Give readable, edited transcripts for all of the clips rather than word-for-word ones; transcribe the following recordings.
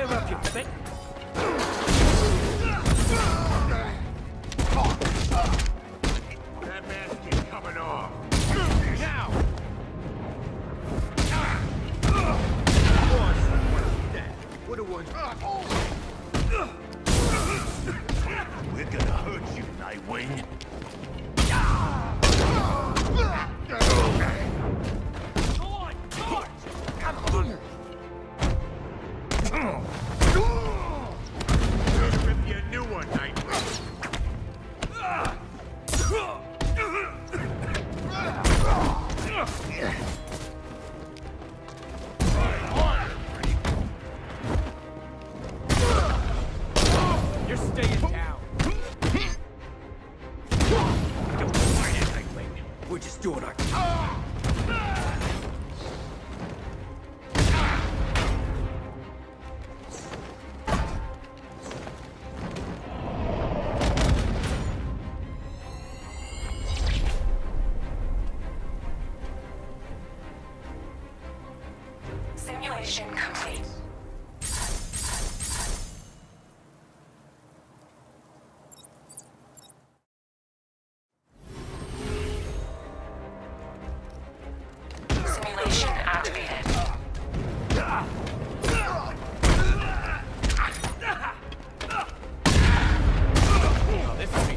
Tear up your thing. That mask is coming off. Now! What a one. We're gonna hurt you, Nightwing. Go on, charge! I'm done. You'll rip you a new one, Nightwing. You're staying down. Don't fight it, Nightwing. We're just doing our job. Simulation complete. Simulation activated. Oh, this will be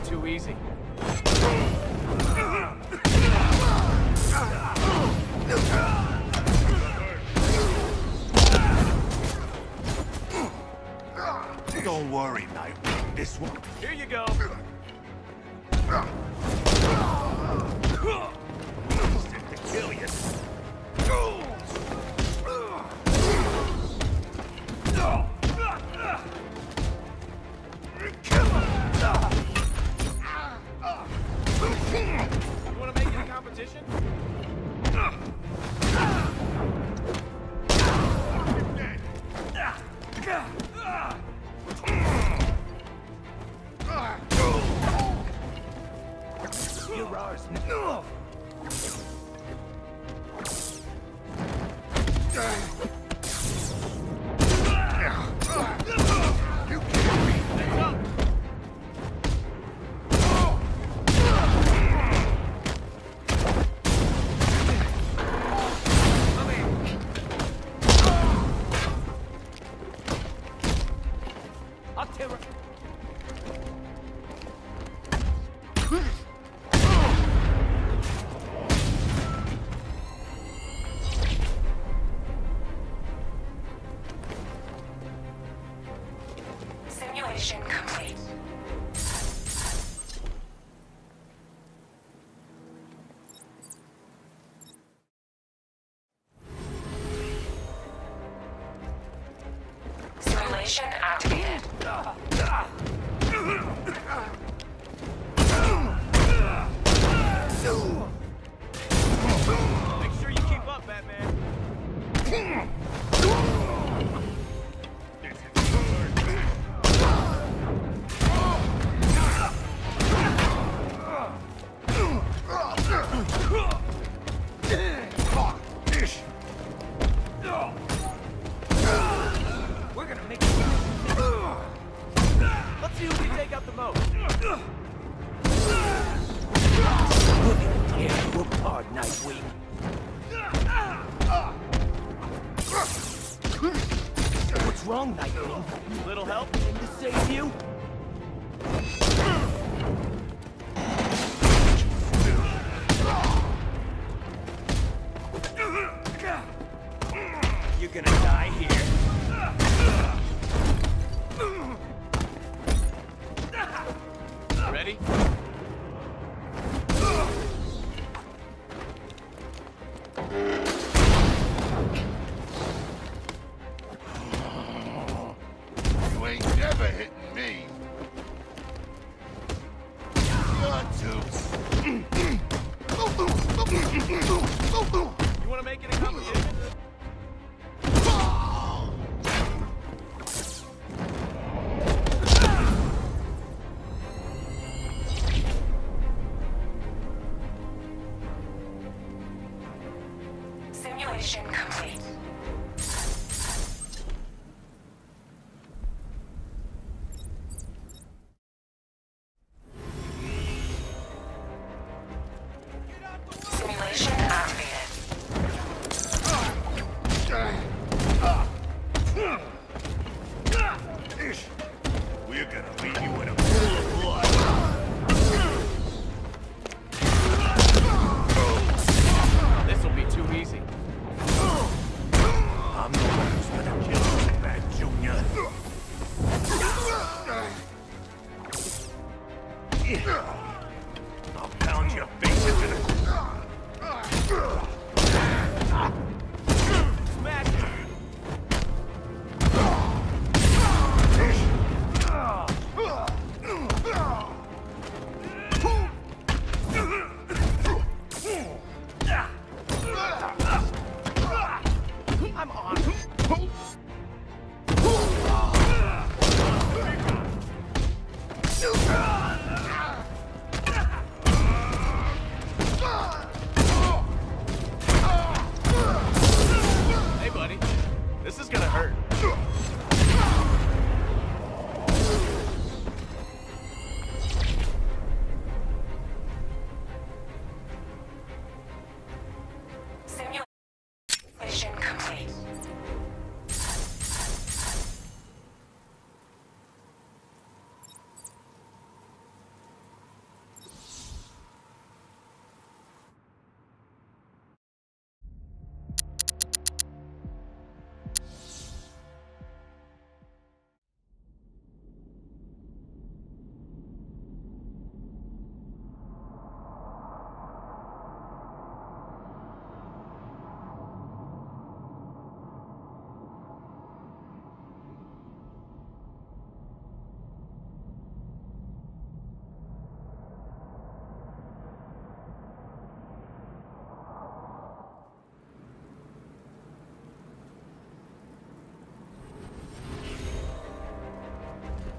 too easy. Don't worry, Nightwing. This one. Here you go. Set to kill you. You want to make it a competition? You're ours now. You can't beat that up. Come in. I'll tear up. Simulation complete. Simulation activated. Make sure you keep up, Batman. Let's see who we take out the most. Look at him tear you apart, Nightwing. What's wrong, Nightwing? Little help to save you? You're gonna die here. Ready? You ain't never hitting me. You wanna make it a competition?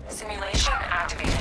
Simulation activated.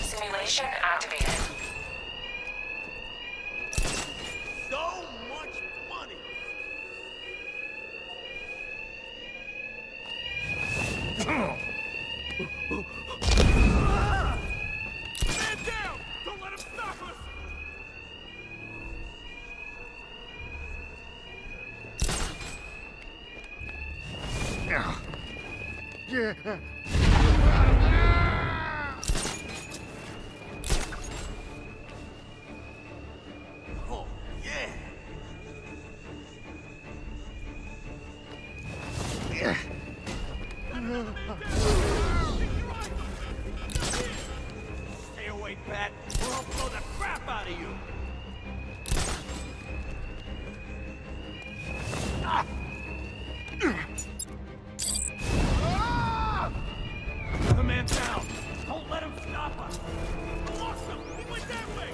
Simulation activated. No! Stay away, Bat, or I'll blow the crap out of you. The man's down. Don't let him stop us. We lost him. He went that way.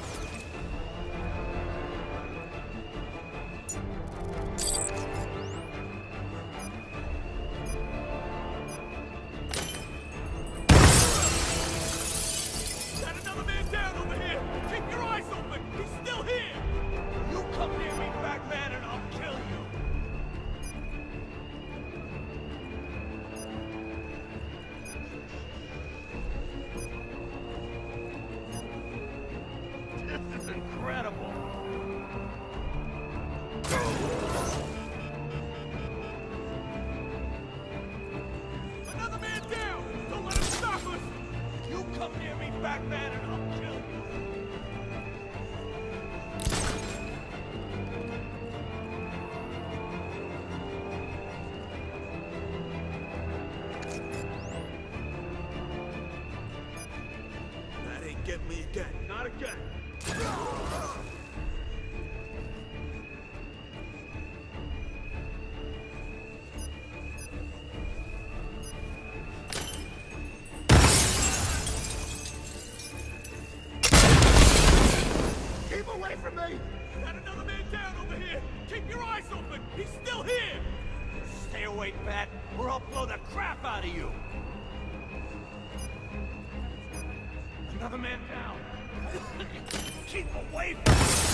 Come near me, Batman, and I'll kill you. That ain't getting me again. Not again. From me! You got another man down over here! Keep your eyes open! He's still here! Stay awake, Bat, or I'll blow the crap out of you! Another man down! Keep away from me!